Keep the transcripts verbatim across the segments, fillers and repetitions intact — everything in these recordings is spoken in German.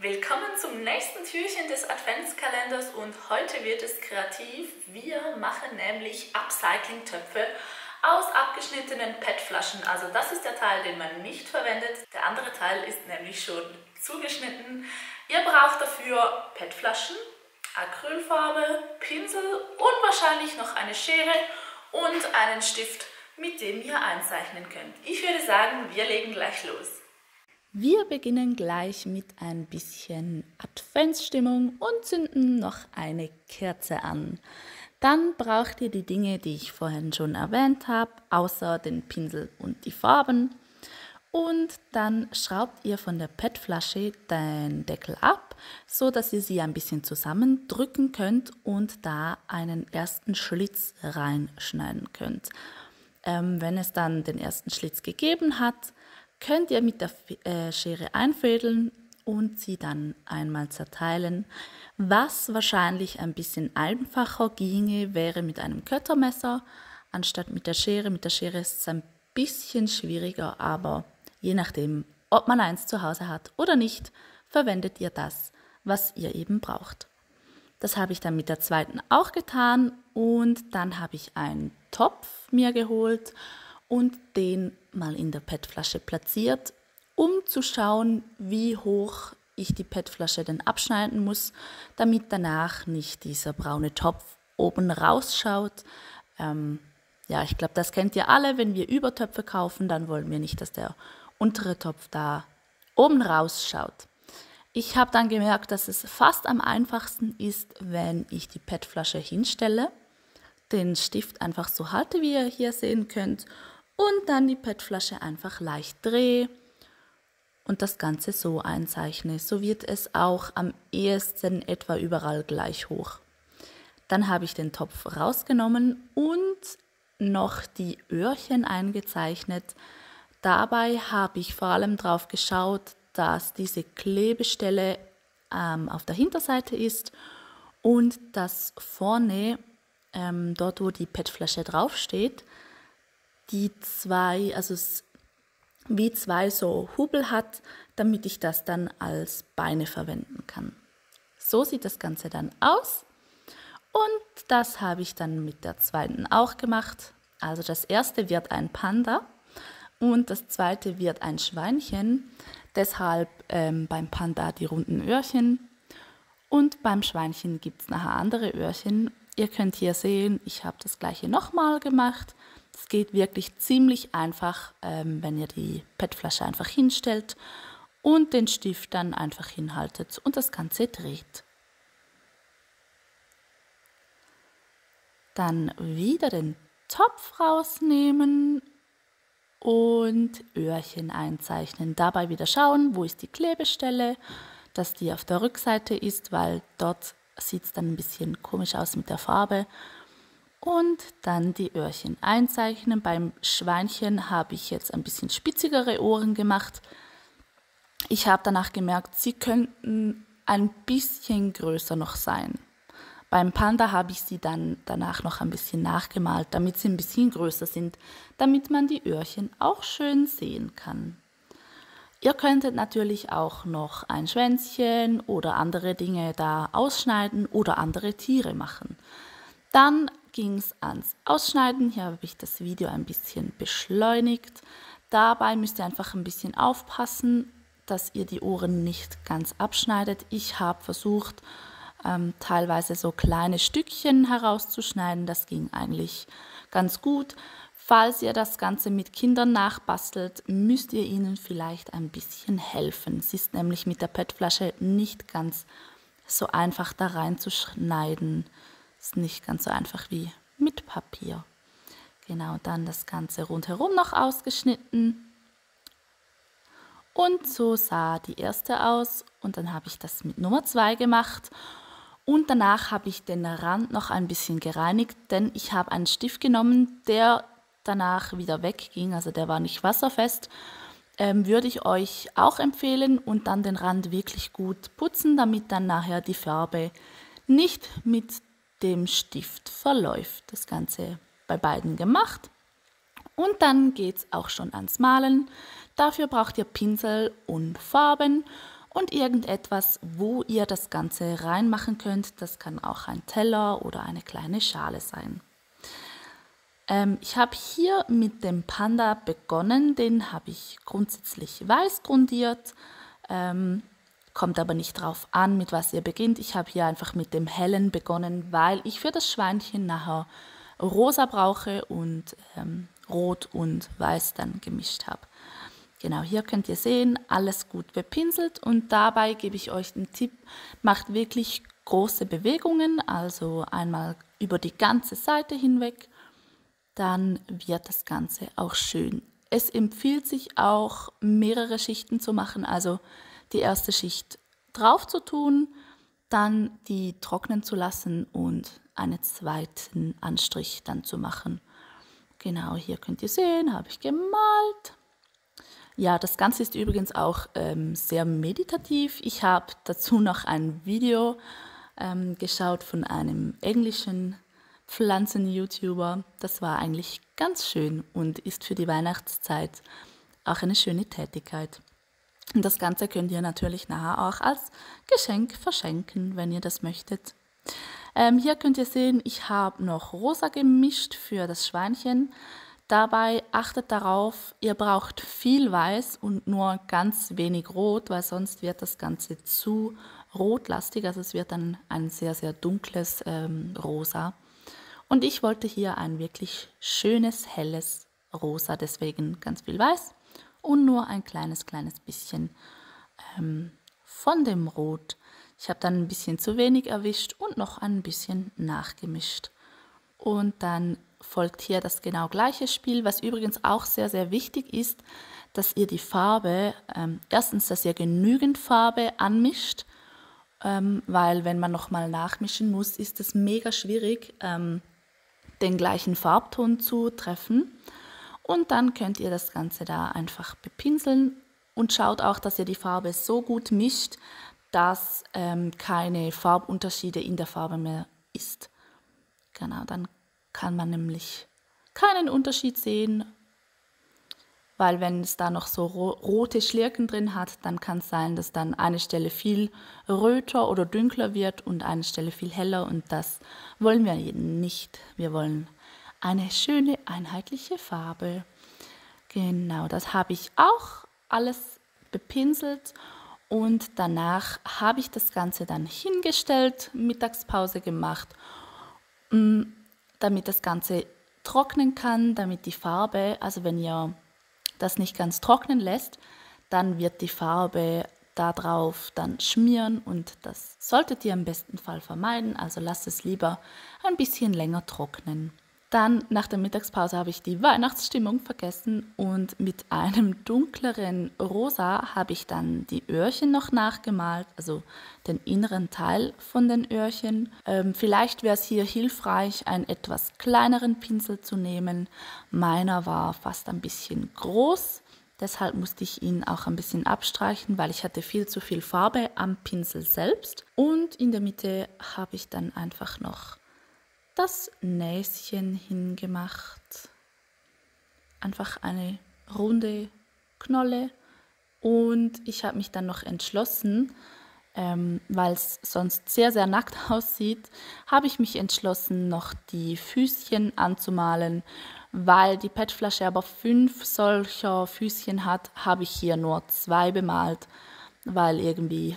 Willkommen zum nächsten Türchen des Adventskalenders und heute wird es kreativ. Wir machen nämlich Upcycling-Töpfe aus abgeschnittenen P E T-Flaschen. Also das ist der Teil, den man nicht verwendet. Der andere Teil ist nämlich schon zugeschnitten. Ihr braucht dafür P E T-Flaschen, Acrylfarbe, Pinsel und wahrscheinlich noch eine Schere und einen Stift, mit dem ihr einzeichnen könnt. Ich würde sagen, wir legen gleich los. Wir beginnen gleich mit ein bisschen Adventsstimmung und zünden noch eine Kerze an. Dann braucht ihr die Dinge, die ich vorhin schon erwähnt habe, außer den Pinsel und die Farben. Und dann schraubt ihr von der P E T-Flasche den Deckel ab, so dass ihr sie ein bisschen zusammendrücken könnt und da einen ersten Schlitz reinschneiden könnt. Ähm, wenn es dann den ersten Schlitz gegeben hat, könnt ihr mit der Schere einfädeln und sie dann einmal zerteilen. Was wahrscheinlich ein bisschen einfacher ginge, wäre mit einem Köttermesser anstatt mit der Schere. Mit der Schere ist es ein bisschen schwieriger, aber je nachdem, ob man eins zu Hause hat oder nicht, verwendet ihr das, was ihr eben braucht. Das habe ich dann mit der zweiten auch getan und dann habe ich einen Topf mir geholt und den mal in der P E T-Flasche platziert, um zu schauen, wie hoch ich die P E T-Flasche denn abschneiden muss, damit danach nicht dieser braune Topf oben rausschaut. Ähm, ja, ich glaube, das kennt ihr alle, wenn wir Übertöpfe kaufen, dann wollen wir nicht, dass der untere Topf da oben rausschaut. Ich habe dann gemerkt, dass es fast am einfachsten ist, wenn ich die P E T-Flasche hinstelle, den Stift einfach so halte, wie ihr hier sehen könnt, und dann die P E T-Flasche einfach leicht drehe und das Ganze so einzeichne. So wird es auch am ehesten etwa überall gleich hoch. Dann habe ich den Topf rausgenommen und noch die Öhrchen eingezeichnet. Dabei habe ich vor allem drauf geschaut, dass diese Klebestelle ähm, auf der Hinterseite ist und dass vorne, ähm, dort wo die P E T-Flasche draufsteht, die zwei, also wie zwei so Hubel hat, damit ich das dann als Beine verwenden kann. So sieht das Ganze dann aus und das habe ich dann mit der zweiten auch gemacht. Also das erste wird ein Panda und das zweite wird ein Schweinchen, deshalb ähm, beim Panda die runden Öhrchen und beim Schweinchen gibt es nachher andere Öhrchen. Ihr könnt hier sehen, ich habe das gleiche nochmal gemacht. Es geht wirklich ziemlich einfach, ähm, wenn ihr die P E T-Flasche einfach hinstellt und den Stift dann einfach hinhaltet und das Ganze dreht. Dann wieder den Topf rausnehmen und Öhrchen einzeichnen. Dabei wieder schauen, wo ist die Klebestelle, dass die auf der Rückseite ist, weil dort sieht es dann ein bisschen komisch aus mit der Farbe. Und dann die Öhrchen einzeichnen. Beim Schweinchen habe ich jetzt ein bisschen spitzigere Ohren gemacht. Ich habe danach gemerkt, sie könnten ein bisschen größer noch sein. Beim Panda habe ich sie dann danach noch ein bisschen nachgemalt, damit sie ein bisschen größer sind, damit man die Öhrchen auch schön sehen kann. Ihr könntet natürlich auch noch ein Schwänzchen oder andere Dinge da ausschneiden oder andere Tiere machen. Dann ging es ans Ausschneiden. Hier habe ich das Video ein bisschen beschleunigt. Dabei müsst ihr einfach ein bisschen aufpassen, dass ihr die Ohren nicht ganz abschneidet. Ich habe versucht, ähm, teilweise so kleine Stückchen herauszuschneiden. Das ging eigentlich ganz gut. Falls ihr das Ganze mit Kindern nachbastelt, müsst ihr ihnen vielleicht ein bisschen helfen. Es ist nämlich mit der P E T-Flasche nicht ganz so einfach da reinzuschneiden. Ist nicht ganz so einfach wie mit Papier. Genau, dann das Ganze rundherum noch ausgeschnitten. Und so sah die erste aus. Und dann habe ich das mit Nummer zwei gemacht. Und danach habe ich den Rand noch ein bisschen gereinigt, denn ich habe einen Stift genommen, der danach wieder wegging. Also der war nicht wasserfest. Ähm, würde ich euch auch empfehlen. Und dann den Rand wirklich gut putzen, damit dann nachher die Farbe nicht mit dem Stift verläuft. Das Ganze bei beiden gemacht und dann geht es auch schon ans Malen. Dafür braucht ihr Pinsel und Farben und irgendetwas, wo ihr das Ganze reinmachen könnt. Das kann auch ein Teller oder eine kleine Schale sein. Ähm, ich habe hier mit dem Panda begonnen. Den habe ich grundsätzlich weiß grundiert. Ähm, kommt aber nicht drauf an, mit was ihr beginnt. Ich habe hier einfach mit dem hellen begonnen, weil ich für das Schweinchen nachher rosa brauche und ähm, rot und weiß dann gemischt habe. Genau, hier könnt ihr sehen, alles gut bepinselt, und dabei gebe ich euch den Tipp, macht wirklich große Bewegungen, also einmal über die ganze Seite hinweg, dann wird das Ganze auch schön. Es empfiehlt sich auch, mehrere Schichten zu machen, also die erste Schicht drauf zu tun, dann die trocknen zu lassen und einen zweiten Anstrich dann zu machen. Genau, hier könnt ihr sehen, habe ich gemalt. Ja, das Ganze ist übrigens auch ähm, sehr meditativ. Ich habe dazu noch ein Video ähm, geschaut von einem englischen Pflanzen-YouTuber. Das war eigentlich ganz schön und ist für die Weihnachtszeit auch eine schöne Tätigkeit. Und das Ganze könnt ihr natürlich nachher auch als Geschenk verschenken, wenn ihr das möchtet. Ähm, hier könnt ihr sehen, ich habe noch rosa gemischt für das Schweinchen. Dabei achtet darauf, ihr braucht viel Weiß und nur ganz wenig Rot, weil sonst wird das Ganze zu rotlastig. Also es wird dann ein sehr, sehr dunkles ähm, Rosa. Und ich wollte hier ein wirklich schönes, helles Rosa, deswegen ganz viel Weiß und nur ein kleines, kleines bisschen ähm, von dem Rot. Ich habe dann ein bisschen zu wenig erwischt und noch ein bisschen nachgemischt. Und dann folgt hier das genau gleiche Spiel, was übrigens auch sehr, sehr wichtig ist, dass ihr die Farbe, ähm, erstens, dass ihr genügend Farbe anmischt, ähm, weil wenn man nochmal nachmischen muss, ist es mega schwierig, ähm, den gleichen Farbton zu treffen. Und dann könnt ihr das Ganze da einfach bepinseln und schaut auch, dass ihr die Farbe so gut mischt, dass ähm, keine Farbunterschiede in der Farbe mehr ist. Genau, dann kann man nämlich keinen Unterschied sehen, weil wenn es da noch so ro rote Schlirken drin hat, dann kann es sein, dass dann eine Stelle viel röter oder dunkler wird und eine Stelle viel heller, und das wollen wir nicht. Wir wollen eine schöne, einheitliche Farbe. Genau, das habe ich auch alles bepinselt, und danach habe ich das Ganze dann hingestellt, Mittagspause gemacht, damit das Ganze trocknen kann, damit die Farbe, also wenn ihr das nicht ganz trocknen lässt, dann wird die Farbe darauf dann schmieren, und das solltet ihr im besten Fall vermeiden, also lasst es lieber ein bisschen länger trocknen. Dann nach der Mittagspause habe ich die Weihnachtsstimmung vergessen, und mit einem dunkleren Rosa habe ich dann die Öhrchen noch nachgemalt, also den inneren Teil von den Öhrchen. Ähm, vielleicht wäre es hier hilfreich, einen etwas kleineren Pinsel zu nehmen. Meiner war fast ein bisschen groß, deshalb musste ich ihn auch ein bisschen abstreichen, weil ich hatte viel zu viel Farbe am Pinsel selbst. Und in der Mitte habe ich dann einfach noch das Näschen hingemacht, einfach eine runde Knolle, und ich habe mich dann noch entschlossen, ähm, weil es sonst sehr, sehr nackt aussieht, habe ich mich entschlossen, noch die Füßchen anzumalen, weil die P E T-Flasche aber fünf solcher Füßchen hat, habe ich hier nur zwei bemalt, weil irgendwie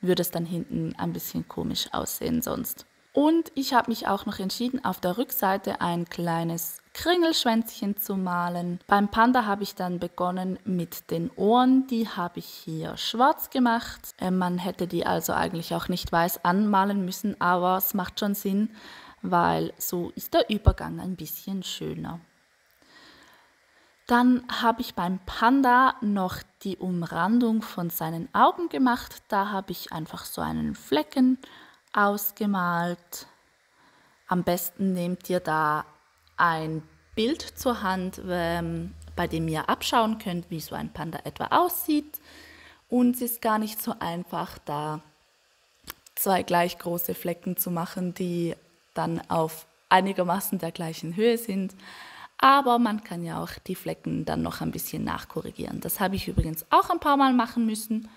würde es dann hinten ein bisschen komisch aussehen sonst. Und ich habe mich auch noch entschieden, auf der Rückseite ein kleines Kringelschwänzchen zu malen. Beim Panda habe ich dann begonnen mit den Ohren. Die habe ich hier schwarz gemacht. Äh, man hätte die also eigentlich auch nicht weiß anmalen müssen, aber es macht schon Sinn, weil so ist der Übergang ein bisschen schöner. Dann habe ich beim Panda noch die Umrandung von seinen Augen gemacht. Da habe ich einfach so einen Flecken ausgemalt. Am besten nehmt ihr da ein Bild zur Hand, bei dem ihr abschauen könnt, wie so ein Panda etwa aussieht. Und es ist gar nicht so einfach, da zwei gleich große Flecken zu machen, die dann auf einigermaßen der gleichen Höhe sind. Aber man kann ja auch die Flecken dann noch ein bisschen nachkorrigieren. Das habe ich übrigens auch ein paar Mal machen müssen.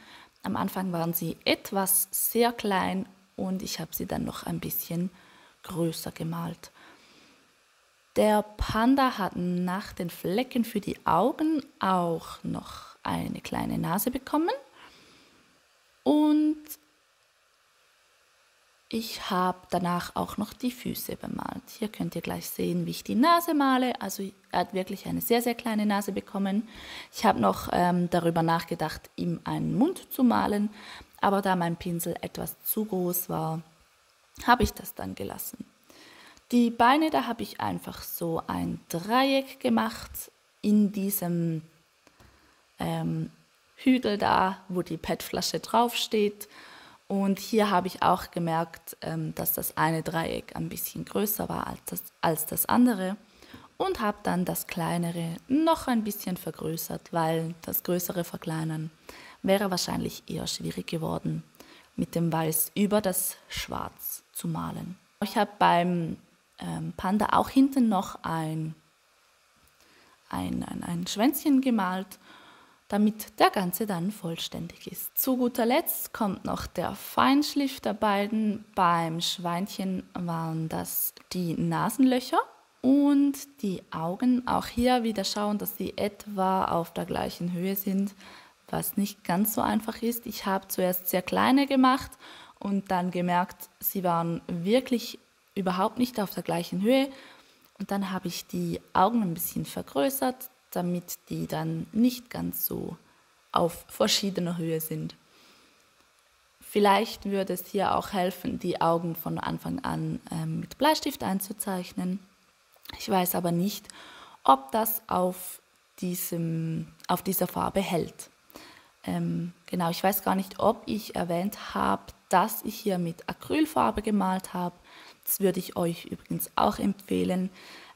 Am Anfang waren sie etwas sehr klein und ich habe sie dann noch ein bisschen größer gemalt. Der Panda hat nach den Flecken für die Augen auch noch eine kleine Nase bekommen. Und ich habe danach auch noch die Füße bemalt. Hier könnt ihr gleich sehen, wie ich die Nase male. Also er hat wirklich eine sehr, sehr kleine Nase bekommen. Ich habe noch ähm, darüber nachgedacht, ihm einen Mund zu malen. Aber da mein Pinsel etwas zu groß war, habe ich das dann gelassen. Die Beine, da habe ich einfach so ein Dreieck gemacht in diesem ähm, Hügel da, wo die P E T-Flasche draufsteht. Und hier habe ich auch gemerkt, dass das eine Dreieck ein bisschen größer war als das, als das andere und habe dann das kleinere noch ein bisschen vergrößert, weil das größere verkleinern wäre wahrscheinlich eher schwierig geworden, mit dem Weiß über das Schwarz zu malen. Ich habe beim Panda auch hinten noch ein, ein, ein, ein Schwänzchen gemalt, damit der Ganze dann vollständig ist. Zu guter Letzt kommt noch der Feinschliff der beiden. Beim Schweinchen waren das die Nasenlöcher und die Augen. Auch hier wieder schauen, dass sie etwa auf der gleichen Höhe sind, was nicht ganz so einfach ist. Ich habe zuerst sehr kleine gemacht und dann gemerkt, sie waren wirklich überhaupt nicht auf der gleichen Höhe. Und dann habe ich die Augen ein bisschen vergrößert, damit die dann nicht ganz so auf verschiedener Höhe sind. Vielleicht würde es hier auch helfen, die Augen von Anfang an ähm, mit Bleistift einzuzeichnen. Ich weiß aber nicht, ob das auf, diesem, auf dieser Farbe hält. Ähm, genau, ich weiß gar nicht, ob ich erwähnt habe, dass ich hier mit Acrylfarbe gemalt habe. Das würde ich euch übrigens auch empfehlen.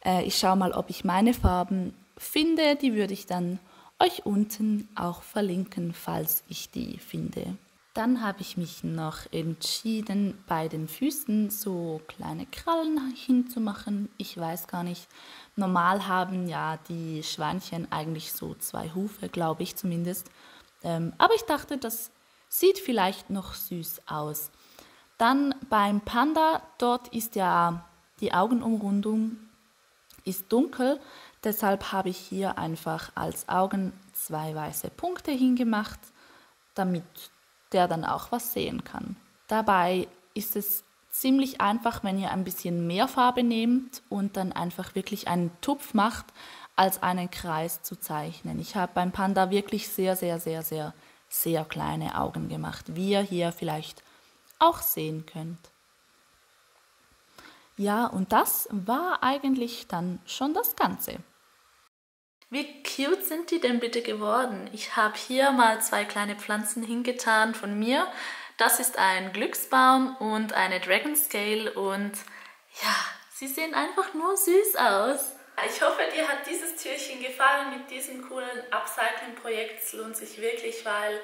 Äh, ich schaue mal, ob ich meine Farben finde, die würde ich dann euch unten auch verlinken, falls ich die finde. Dann habe ich mich noch entschieden, bei den Füßen so kleine Krallen hinzumachen. Ich weiß gar nicht, normal haben ja die Schweinchen eigentlich so zwei Hufe, glaube ich zumindest. Ähm, aber ich dachte, das sieht vielleicht noch süß aus. Dann beim Panda, dort ist ja die Augenumrundung ist dunkel. Deshalb habe ich hier einfach als Augen zwei weiße Punkte hingemacht, damit der dann auch was sehen kann. Dabei ist es ziemlich einfach, wenn ihr ein bisschen mehr Farbe nehmt und dann einfach wirklich einen Tupf macht, als einen Kreis zu zeichnen. Ich habe beim Panda wirklich sehr, sehr, sehr, sehr, sehr kleine Augen gemacht, wie ihr hier vielleicht auch sehen könnt. Ja, und das war eigentlich dann schon das Ganze. Wie cute sind die denn bitte geworden? Ich habe hier mal zwei kleine Pflanzen hingetan von mir. Das ist ein Glücksbaum und eine Dragon Scale und ja, sie sehen einfach nur süß aus. Ich hoffe, dir hat dieses Türchen gefallen mit diesem coolen Upcycling-Projekt. Es lohnt sich wirklich, weil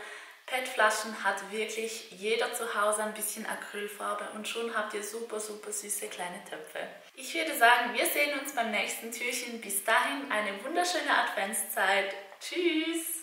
P E T-Flaschen hat wirklich jeder zu Hause ein bisschen Acrylfarbe und schon habt ihr super, super süße kleine Töpfe. Ich würde sagen, wir sehen uns beim nächsten Türchen. Bis dahin eine wunderschöne Adventszeit. Tschüss!